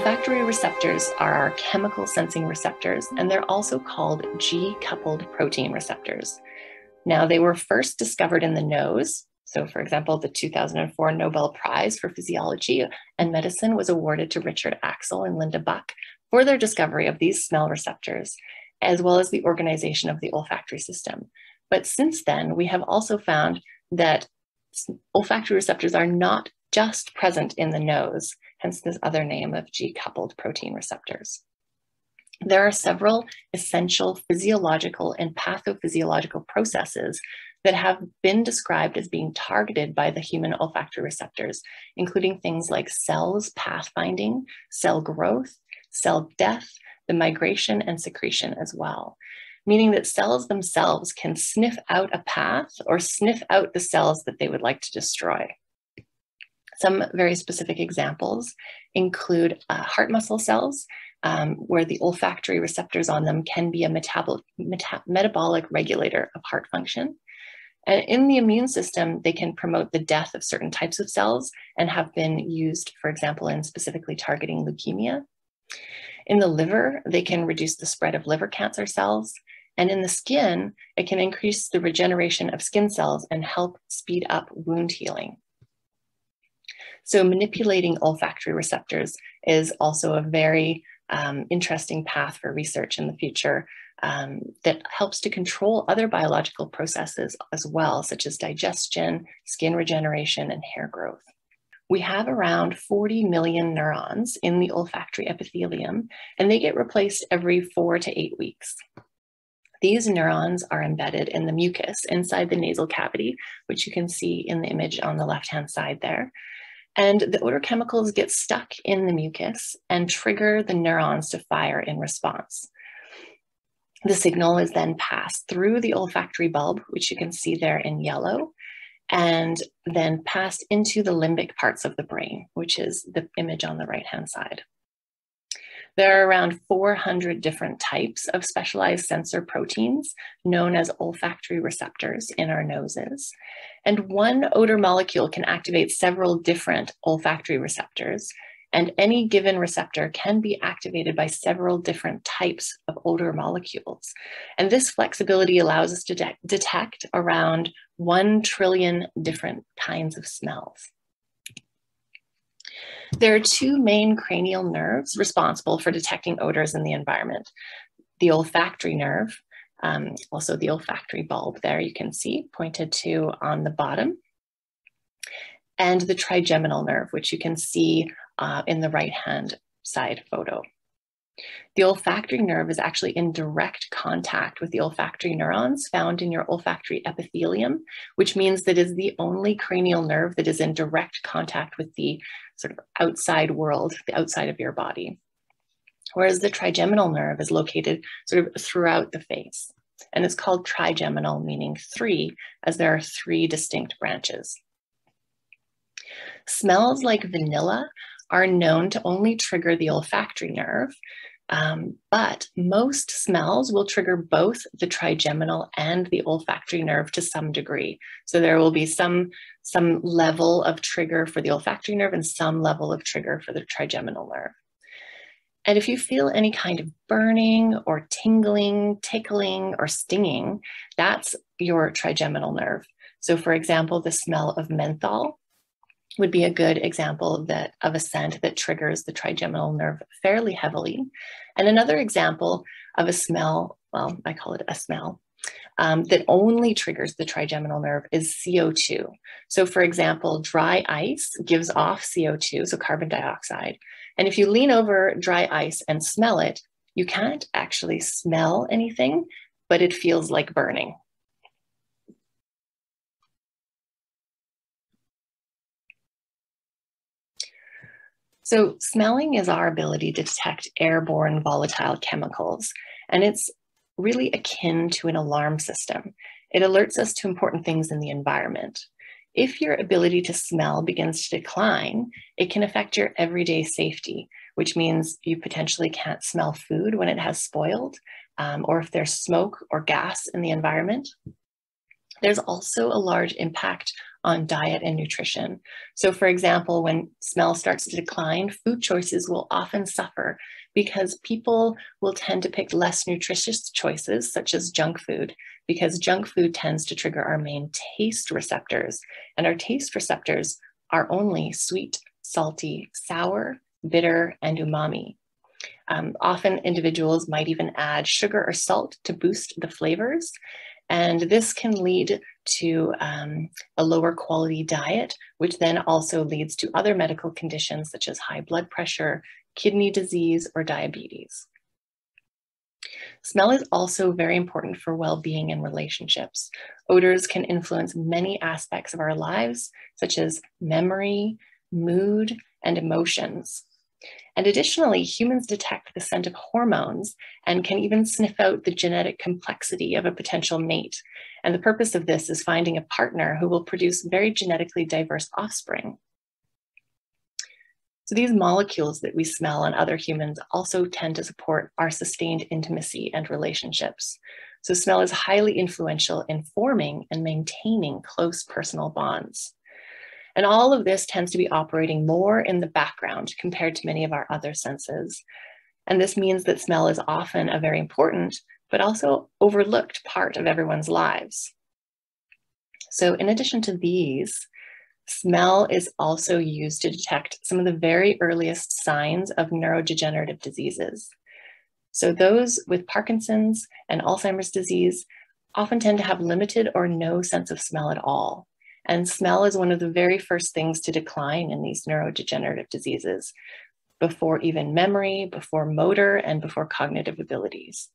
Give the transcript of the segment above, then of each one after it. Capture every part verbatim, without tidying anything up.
Olfactory receptors are our chemical sensing receptors, and they're also called G-coupled protein receptors. Now, they were first discovered in the nose. So, for example, the two thousand four Nobel Prize for Physiology and Medicine was awarded to Richard Axel and Linda Buck for their discovery of these smell receptors, as well as the organization of the olfactory system. But since then, we have also found that olfactory receptors are not just present in the nose, hence this other name of G-coupled protein receptors. There are several essential physiological and pathophysiological processes that have been described as being targeted by the human olfactory receptors, including things like cells pathfinding, cell growth, cell death, the migration and secretion as well, meaning that cells themselves can sniff out a path or sniff out the cells that they would like to destroy. Some very specific examples include uh, heart muscle cells, um, where the olfactory receptors on them can be a metabolic, meta metabolic regulator of heart function. And in the immune system, they can promote the death of certain types of cells and have been used, for example, in specifically targeting leukemia. In the liver, they can reduce the spread of liver cancer cells. And in the skin, it can increase the regeneration of skin cells and help speed up wound healing. So manipulating olfactory receptors is also a very um, interesting path for research in the future um, that helps to control other biological processes as well, such as digestion, skin regeneration, and hair growth. We have around forty million neurons in the olfactory epithelium, and they get replaced every four to eight weeks. These neurons are embedded in the mucus inside the nasal cavity, which you can see in the image on the left-hand side there. And the odor chemicals get stuck in the mucus and trigger the neurons to fire in response. The signal is then passed through the olfactory bulb, which you can see there in yellow, and then passed into the limbic parts of the brain, which is the image on the right-hand side. There are around four hundred different types of specialized sensor proteins known as olfactory receptors in our noses. And one odor molecule can activate several different olfactory receptors, and any given receptor can be activated by several different types of odor molecules. And this flexibility allows us to de- detect around one trillion different kinds of smells. There are two main cranial nerves responsible for detecting odors in the environment. The olfactory nerve, um, also the olfactory bulb there you can see pointed to on the bottom, and the trigeminal nerve, which you can see uh, in the right-hand side photo. The olfactory nerve is actually in direct contact with the olfactory neurons found in your olfactory epithelium, which means that it is the only cranial nerve that is in direct contact with the sort of outside world, the outside of your body. Whereas the trigeminal nerve is located sort of throughout the face, and it's called trigeminal, meaning three, as there are three distinct branches. Smells like vanilla are known to only trigger the olfactory nerve, um, but most smells will trigger both the trigeminal and the olfactory nerve to some degree. So there will be some, some level of trigger for the olfactory nerve and some level of trigger for the trigeminal nerve. And if you feel any kind of burning or tingling, tickling, or stinging, that's your trigeminal nerve. So for example, the smell of menthol would be a good example of, that, of a scent that triggers the trigeminal nerve fairly heavily. And another example of a smell, well, I call it a smell, um, that only triggers the trigeminal nerve is C O two. So for example, dry ice gives off C O two, so carbon dioxide. And if you lean over dry ice and smell it, you can't actually smell anything, but it feels like burning. So smelling is our ability to detect airborne volatile chemicals, and it's really akin to an alarm system. It alerts us to important things in the environment. If your ability to smell begins to decline, it can affect your everyday safety, which means you potentially can't smell food when it has spoiled, um, or if there's smoke or gas in the environment. There's also a large impact on diet and nutrition. So for example, when smell starts to decline, food choices will often suffer because people will tend to pick less nutritious choices, such as junk food, because junk food tends to trigger our main taste receptors. And our taste receptors are only sweet, salty, sour, bitter, and umami. Um, often individuals might even add sugar or salt to boost the flavors. And this can lead to um, a lower quality diet, which then also leads to other medical conditions such as high blood pressure, kidney disease, or diabetes. Smell is also very important for well-being and relationships. Odors can influence many aspects of our lives, such as memory, mood, and emotions. And additionally, humans detect the scent of hormones and can even sniff out the genetic complexity of a potential mate. And the purpose of this is finding a partner who will produce very genetically diverse offspring. So these molecules that we smell on other humans also tend to support our sustained intimacy and relationships. So smell is highly influential in forming and maintaining close personal bonds. And all of this tends to be operating more in the background compared to many of our other senses. And this means that smell is often a very important, but also overlooked part of everyone's lives. So in addition to these, smell is also used to detect some of the very earliest signs of neurodegenerative diseases. So those with Parkinson's and Alzheimer's disease often tend to have limited or no sense of smell at all. And smell is one of the very first things to decline in these neurodegenerative diseases, before even memory, before motor, and before cognitive abilities.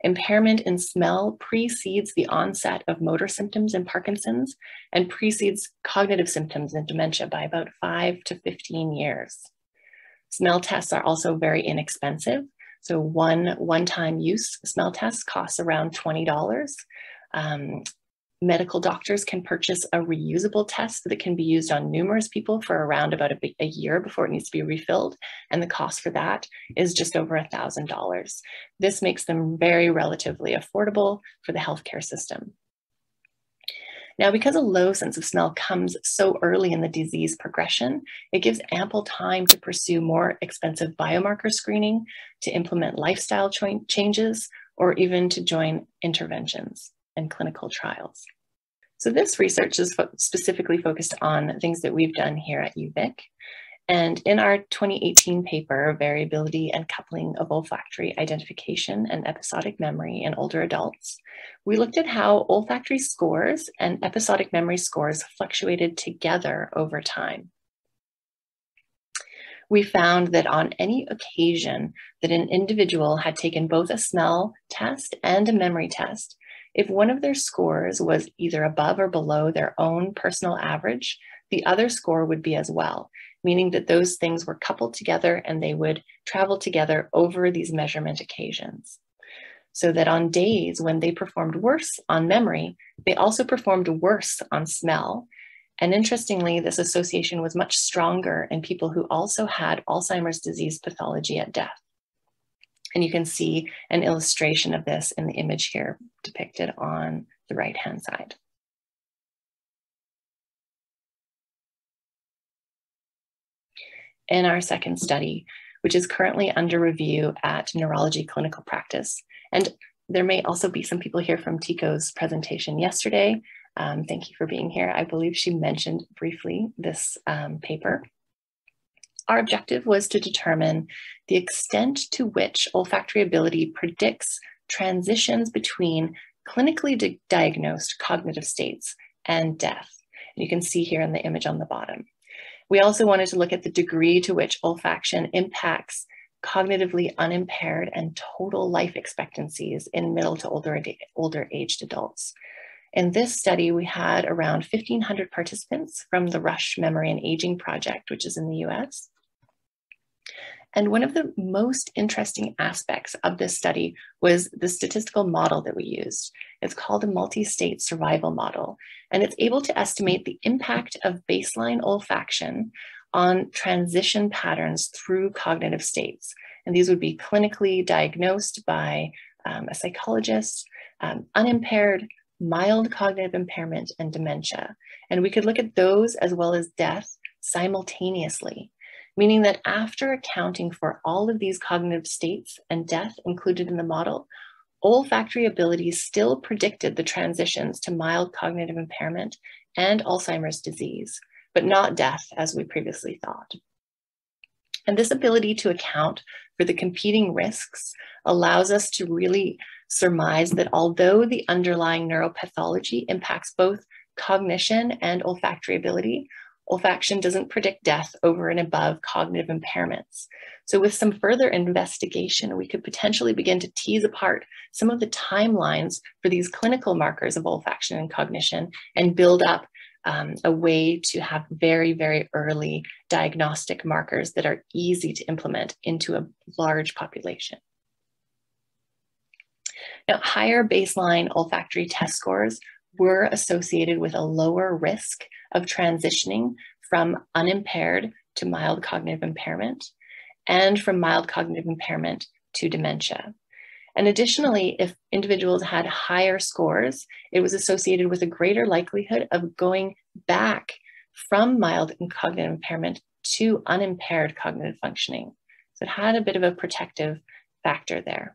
Impairment in smell precedes the onset of motor symptoms in Parkinson's and precedes cognitive symptoms in dementia by about five to fifteen years. Smell tests are also very inexpensive. So one one-time use smell test costs around twenty dollars. Um, Medical doctors can purchase a reusable test that can be used on numerous people for around about a, a year before it needs to be refilled, and the cost for that is just over one thousand dollars. This makes them very relatively affordable for the healthcare system. Now, because a low sense of smell comes so early in the disease progression, it gives ample time to pursue more expensive biomarker screening, to implement lifestyle changes, or even to join interventions and clinical trials. So this research is fo- specifically focused on things that we've done here at UVic. And in our twenty eighteen paper, Variability and Coupling of Olfactory Identification and Episodic Memory in Older Adults, we looked at how olfactory scores and episodic memory scores fluctuated together over time. We found that on any occasion that an individual had taken both a smell test and a memory test, if one of their scores was either above or below their own personal average, the other score would be as well, meaning that those things were coupled together and they would travel together over these measurement occasions. So that on days when they performed worse on memory, they also performed worse on smell. And interestingly, this association was much stronger in people who also had Alzheimer's disease pathology at death. And you can see an illustration of this in the image here depicted on the right-hand side. In our second study, which is currently under review at Neurology Clinical Practice, and there may also be some people here from Tico's presentation yesterday. Um, thank you for being here. I believe she mentioned briefly this um, paper. Our objective was to determine the extent to which olfactory ability predicts transitions between clinically di- diagnosed cognitive states and death. And you can see here in the image on the bottom. We also wanted to look at the degree to which olfaction impacts cognitively unimpaired and total life expectancies in middle to older, ad- older aged adults. In this study, we had around fifteen hundred participants from the Rush Memory and Aging Project, which is in the U S. And one of the most interesting aspects of this study was the statistical model that we used. It's called a multi-state survival model, and it's able to estimate the impact of baseline olfaction on transition patterns through cognitive states. And these would be clinically diagnosed by um, a psychologist, um, unimpaired, mild cognitive impairment, and dementia. And we could look at those as well as death simultaneously, meaning that after accounting for all of these cognitive states and death included in the model, olfactory abilities still predicted the transitions to mild cognitive impairment and Alzheimer's disease, but not death as we previously thought. And this ability to account for the competing risks allows us to really surmise that although the underlying neuropathology impacts both cognition and olfactory ability, olfaction doesn't predict death over and above cognitive impairments. So with some further investigation, we could potentially begin to tease apart some of the timelines for these clinical markers of olfaction and cognition and build up um, a way to have very, very early diagnostic markers that are easy to implement into a large population. Now, higher baseline olfactory test scores were associated with a lower risk of transitioning from unimpaired to mild cognitive impairment and from mild cognitive impairment to dementia. And additionally, if individuals had higher scores, it was associated with a greater likelihood of going back from mild cognitive impairment to unimpaired cognitive functioning. So it had a bit of a protective factor there.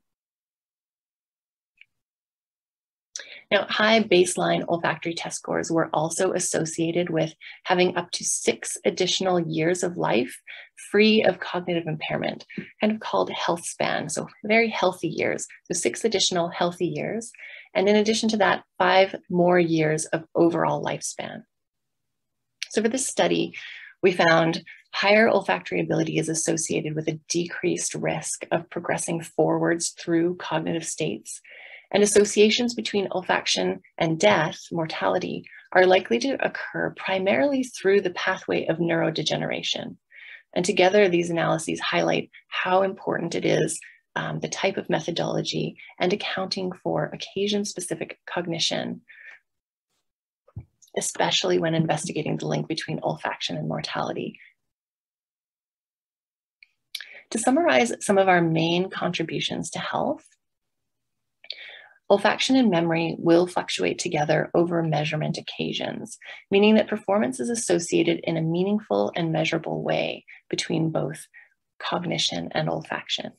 Now, high baseline olfactory test scores were also associated with having up to six additional years of life free of cognitive impairment, kind of called health span, so very healthy years, so six additional healthy years, and in addition to that, five more years of overall lifespan. So for this study, we found higher olfactory ability is associated with a decreased risk of progressing forwards through cognitive states, and associations between olfaction and death, mortality, are likely to occur primarily through the pathway of neurodegeneration. And together, these analyses highlight how important it is, um, the type of methodology and accounting for occasion-specific cognition, especially when investigating the link between olfaction and mortality. To summarize some of our main contributions to health, olfaction and memory will fluctuate together over measurement occasions, meaning that performance is associated in a meaningful and measurable way between both cognition and olfaction.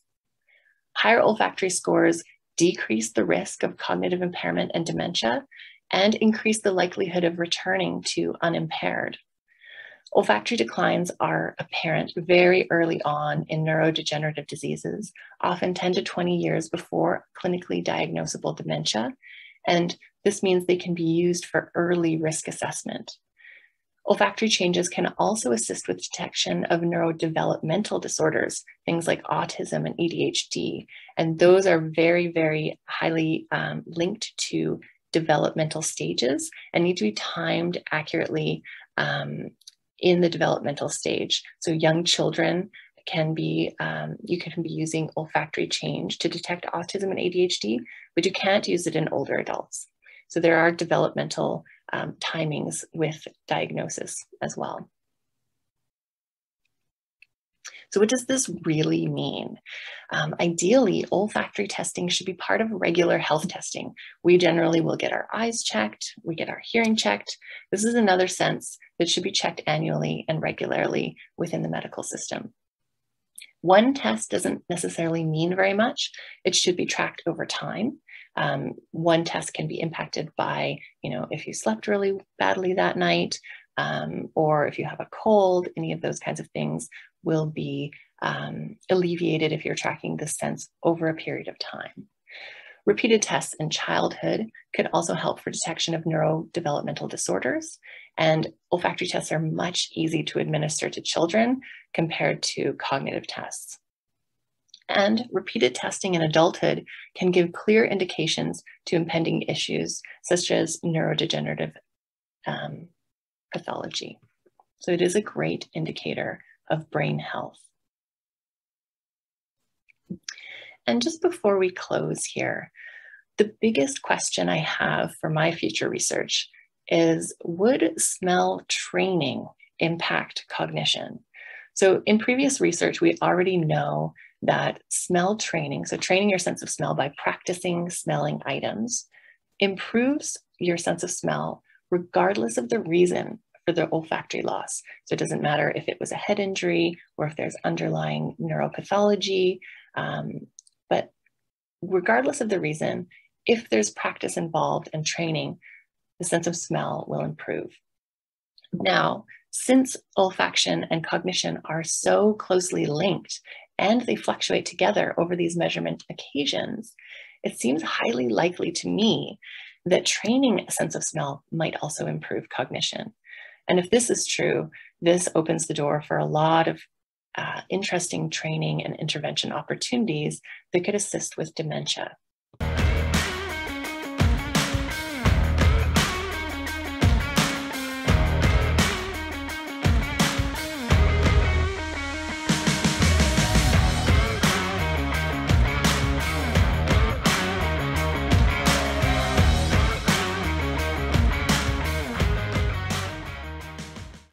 Higher olfactory scores decrease the risk of cognitive impairment and dementia, and increase the likelihood of returning to unimpaired. Olfactory declines are apparent very early on in neurodegenerative diseases, often ten to twenty years before clinically diagnosable dementia, and this means they can be used for early risk assessment. Olfactory changes can also assist with detection of neurodevelopmental disorders, things like autism and A D H D, and those are very, very highly um, linked to developmental stages and need to be timed accurately um, in the developmental stage. So young children can be, um, you can be using olfactory change to detect autism and A D H D, but you can't use it in older adults. So there are developmental um, timings with diagnosis as well. So what does this really mean? Um, ideally, olfactory testing should be part of regular health testing. We generally will get our eyes checked, we get our hearing checked. This is another sense that should be checked annually and regularly within the medical system. One test doesn't necessarily mean very much. It should be tracked over time. Um, one test can be impacted by, you know, if you slept really badly that night, um, or if you have a cold, any of those kinds of things will be um, alleviated if you're tracking this sense over a period of time. Repeated tests in childhood could also help for detection of neurodevelopmental disorders, and olfactory tests are much easier to administer to children compared to cognitive tests. And repeated testing in adulthood can give clear indications to impending issues such as neurodegenerative um, pathology. So it is a great indicator of brain health. And just before we close here, the biggest question I have for my future research is, would smell training impact cognition? So in previous research, we already know that smell training, so training your sense of smell by practicing smelling items, improves your sense of smell, regardless of the reason for the olfactory loss. So it doesn't matter if it was a head injury or if there's underlying neuropathology, um, but regardless of the reason, if there's practice involved and training, the sense of smell will improve. Now, since olfaction and cognition are so closely linked and they fluctuate together over these measurement occasions, it seems highly likely to me that training a sense of smell might also improve cognition. And if this is true, this opens the door for a lot of uh, interesting training and intervention opportunities that could assist with dementia.